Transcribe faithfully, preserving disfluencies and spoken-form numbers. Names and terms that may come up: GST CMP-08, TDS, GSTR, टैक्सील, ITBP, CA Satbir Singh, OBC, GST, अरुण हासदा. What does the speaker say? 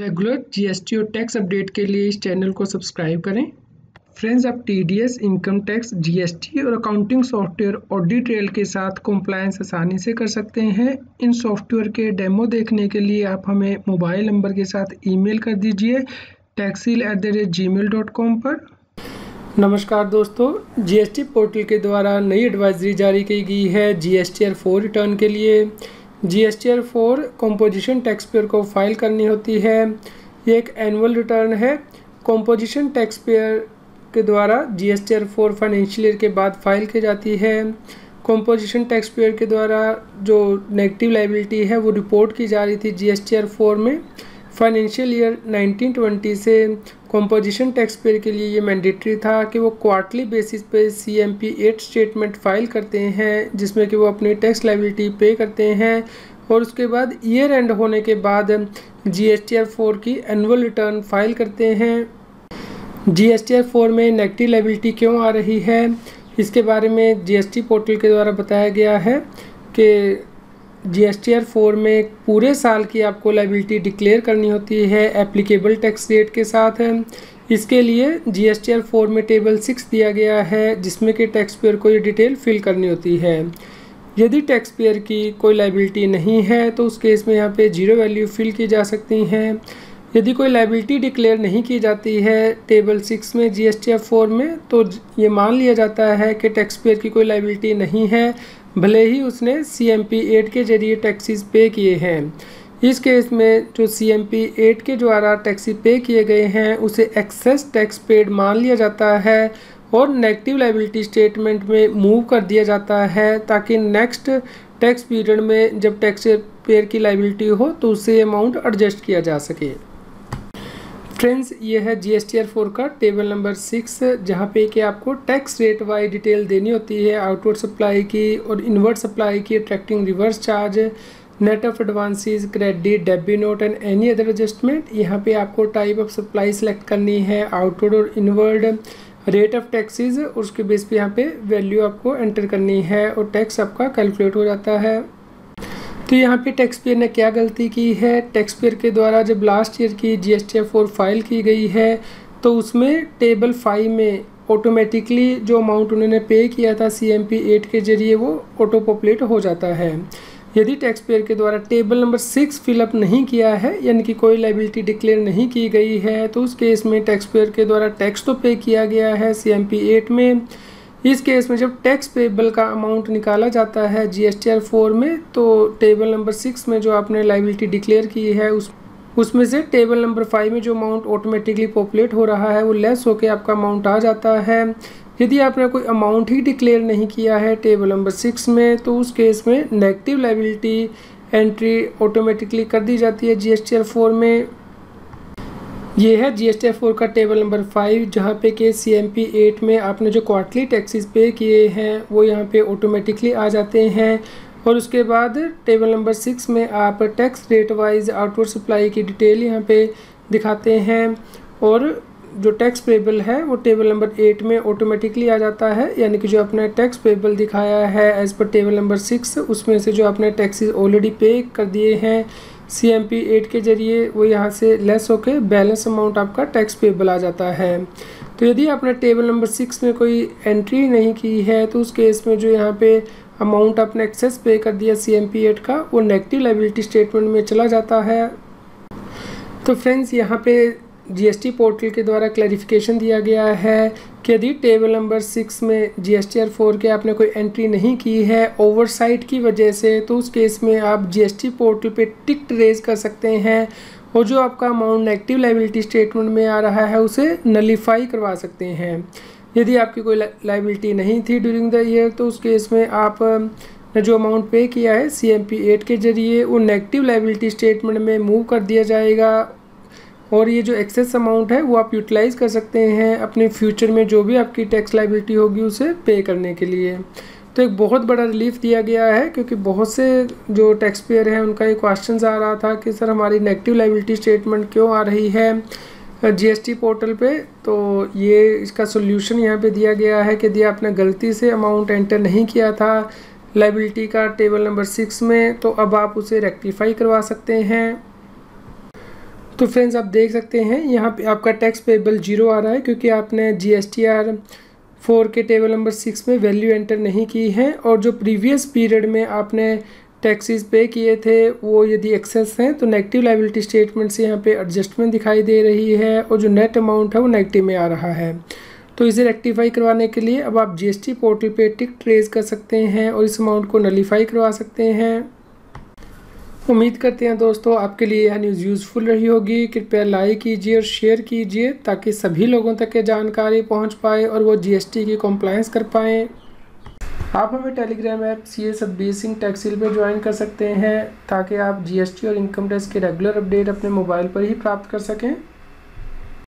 Regular GST और tax update के लिए इस चैनल को सब्सक्राइब करें। फ्रेंड्स, आप टीडीएस, इनकम टैक्स, जीएसटी और अकाउंटिंग सॉफ्टवेयर ऑडिट ट्रेल के साथ कॉम्प्लायंस आसानी से कर सकते हैं। इन सॉफ्टवेयर के डेमो देखने के लिए आप हमें मोबाइल नंबर के साथ ईमेल कर दीजिए टैक्सील at the rate G mail dot com पर। नमस्कार दोस्तों, जीएसटी पोर्टल के द्वारा नई एडवाइजरी जारी की गई है जीएसटीआर फोर रिटर्न के लिए। GSTR four composition tax payer को फाइल करनी होती है। ये एक एनुअल रिटर्न है। कॉम्पोजिशन टैक्स पेयर के द्वारा जीएसटीआर फोर फाइनेंशियल ईयर के बाद फाइल की जाती है। कॉम्पोजिशन टैक्स पेयर के द्वारा जो नेगेटिव लायबिलिटी है वो रिपोर्ट की जा रही थी जीएसटीआर फोर में। फाइनेंशियल ईयर नाइनटीन ट्वेंटी से कॉम्पोजिशन टैक्स पेयर के लिए ये मैंडेटरी था कि वो क्वार्टरली बेसिस पे C M P eight statement file करते हैं, जिसमें कि वो अपनी टैक्स लायबिलिटी पे करते हैं और उसके बाद ईयर एंड होने के बाद G S T R four की एनुअल रिटर्न फाइल करते हैं। G S T R four में नेगेटिव लायबिलिटी क्यों आ रही है, इसके बारे में जीएसटी पोर्टल के द्वारा बताया गया है कि G S T R four में पूरे साल की आपको लायबिलिटी डिक्लेयर करनी होती है एप्लीकेबल टैक्स रेट के साथ। इसके लिए G S T R four में टेबल सिक्स दिया गया है, जिसमें कि टैक्स पेयर को ये डिटेल फिल करनी होती है। यदि टैक्स पेयर की कोई लायबिलिटी नहीं है तो उस केस में यहाँ पे जीरो वैल्यू फिल की जा सकती हैं। यदि कोई लायबिलिटी डिक्लेयर नहीं की जाती है टेबल सिक्स में G S T R four में, तो ये मान लिया जाता है कि टैक्स पेयर की कोई लायबिलिटी नहीं है, भले ही उसने सी एम पी एट के जरिए टैक्सेस पे किए हैं। इस केस में जो सी एम पी एट के द्वारा टैक्सेस पे किए गए हैं उसे एक्सेस टैक्स पेड मान लिया जाता है और नेगेटिव लायबिलिटी स्टेटमेंट में मूव कर दिया जाता है, ताकि नेक्स्ट टैक्स पीरियड में जब टैक्स पेयर की लायबिलिटी हो तो उससे अमाउंट एडजस्ट किया जा सके। फ्रेंड्स, ये है G S T R four का टेबल नंबर सिक्स, जहाँ पे कि आपको टैक्स रेट वाई डिटेल देनी होती है आउटवर्ड सप्लाई की और इनवर्ड सप्लाई की, attracting reverse charge, net of advances, credit, debit note and any other adjustment. यहाँ पे आपको टाइप ऑफ सप्लाई सेलेक्ट करनी है, आउटवर्ड और इनवर्ड, रेट ऑफ टैक्सेस, उसके बेस पे यहाँ पे वैल्यू आपको एंटर करनी है और टैक्स आपका कैलकुलेट हो जाता है। तो यहाँ पे टैक्स पेयर ने क्या गलती की है, टैक्स पेयर के द्वारा जब लास्ट ईयर की G S T R four file की गई है तो उसमें टेबल फाइव में ऑटोमेटिकली जो अमाउंट उन्होंने पे किया था सी एम पी एट के जरिए वो ऑटो पॉपुलेट हो जाता है। यदि टैक्स पेयर के द्वारा टेबल नंबर सिक्स फिलअप नहीं किया है, यानी कि कोई लायबिलिटी डिक्लेयर नहीं की गई है, तो उस केस में टैक्स पेयर के द्वारा टैक्स तो पे किया गया है सी एम पी एट में। इस केस में जब टैक्स पेबल का अमाउंट निकाला जाता है G S T R four में, तो टेबल नंबर सिक्स में जो आपने लायबिलिटी डिक्लेयर की है उस उसमें से टेबल नंबर फाइव में जो अमाउंट ऑटोमेटिकली पॉपुलेट हो रहा है वो लेस होकर आपका अमाउंट आ जाता है। यदि आपने कोई अमाउंट ही डिक्लेयर नहीं किया है टेबल नंबर सिक्स में, तो उस केस में नेगेटिव लायबिलिटी एंट्री ऑटोमेटिकली कर दी जाती है G S T R four में। ये है G S T R four का टेबल नंबर फाइव, जहाँ पे के सी एम पी एट में आपने जो क्वार्टरली टैक्सेस पे किए हैं वो यहाँ पे ऑटोमेटिकली आ जाते हैं और उसके बाद टेबल नंबर सिक्स में आप tax rate wise outward supply की डिटेल यहाँ पे दिखाते हैं और जो टैक्स पेबल है वो टेबल नंबर एट में ऑटोमेटिकली आ जाता है, यानी कि जो आपने टैक्स पेबल दिखाया है as per table number six, उसमें से जो आपने टैक्सेस ऑलरेडी पे कर दिए हैं सी एम पी एट के जरिए वो यहाँ से लेस होके बैलेंस अमाउंट आपका टैक्स पेबल आ जाता है। तो यदि आपने टेबल नंबर सिक्स में कोई एंट्री नहीं की है तो उस केस में जो यहाँ पे अमाउंट आपने एक्सेस पे कर दिया सी एम पी एट का वो नेगेटिव लायबिलिटी स्टेटमेंट में चला जाता है। तो फ्रेंड्स, यहाँ पे जीएसटी पोर्टल के द्वारा क्लैरिफिकेशन दिया गया है कि यदि टेबल नंबर सिक्स में G S T R four के आपने कोई एंट्री नहीं की है ओवरसाइट की वजह से, तो उस केस में आप जीएसटी पोर्टल पे टिक रेज कर सकते हैं और जो आपका अमाउंट नेगेटिव लायबिलिटी स्टेटमेंट में आ रहा है उसे नलीफाई करवा सकते हैं। यदि आपकी कोई लायबिलिटी नहीं थी ड्यूरिंग द ईयर तो उस केस में आप ने जो अमाउंट पे किया है सी एम पी एट के जरिए वो नेगेटिव लायबिलिटी स्टेटमेंट में मूव कर दिया जाएगा और ये जो एक्सेस अमाउंट है वो आप यूटिलाइज़ कर सकते हैं अपने फ्यूचर में जो भी आपकी टैक्स लायबिलिटी होगी उसे पे करने के लिए। तो एक बहुत बड़ा रिलीफ दिया गया है, क्योंकि बहुत से जो टैक्स पेयर हैं उनका ये क्वेश्चन आ रहा था कि सर हमारी नेगेटिव लायबिलिटी स्टेटमेंट क्यों आ रही है जीएसटी पोर्टल पे। तो ये इसका सोल्यूशन यहाँ पर दिया गया है कि यदि आपने गलती से अमाउंट एंटर नहीं किया था लायबिलिटी का टेबल नंबर सिक्स में, तो अब आप उसे रेक्टिफाई करवा सकते हैं। तो फ्रेंड्स आप देख सकते हैं यहाँ पे आपका टैक्स पेबल जीरो आ रहा है क्योंकि आपने G S T R four के टेबल नंबर सिक्स में वैल्यू एंटर नहीं की है, और जो प्रीवियस पीरियड में आपने टैक्सेस पे किए थे वो यदि एक्सेस हैं तो नेगेटिव लायबिलिटी स्टेटमेंट से यहाँ पे एडजस्टमेंट दिखाई दे रही है और जो नेट अमाउंट है वो नेगेटिव में आ रहा है। तो इसे रेक्टिफाई करवाने के लिए अब आप जीएसटी पोर्टल पे टिक ट्रेस कर सकते हैं और इस अमाउंट को नलीफाई करवा सकते हैं। उम्मीद करते हैं दोस्तों आपके लिए यह न्यूज़ यूज़फुल रही होगी। कृपया लाइक कीजिए और शेयर कीजिए ताकि सभी लोगों तक ये जानकारी पहुँच पाए और वो जीएसटी की कॉम्प्लाइंस कर पाएँ। आप हमें Telegram app C A Satbir Singh टैक्सील पर ज्वाइन कर सकते हैं ताकि आप जीएसटी और इनकम टैक्स के रेगुलर अपडेट अपने मोबाइल पर ही प्राप्त कर सकें।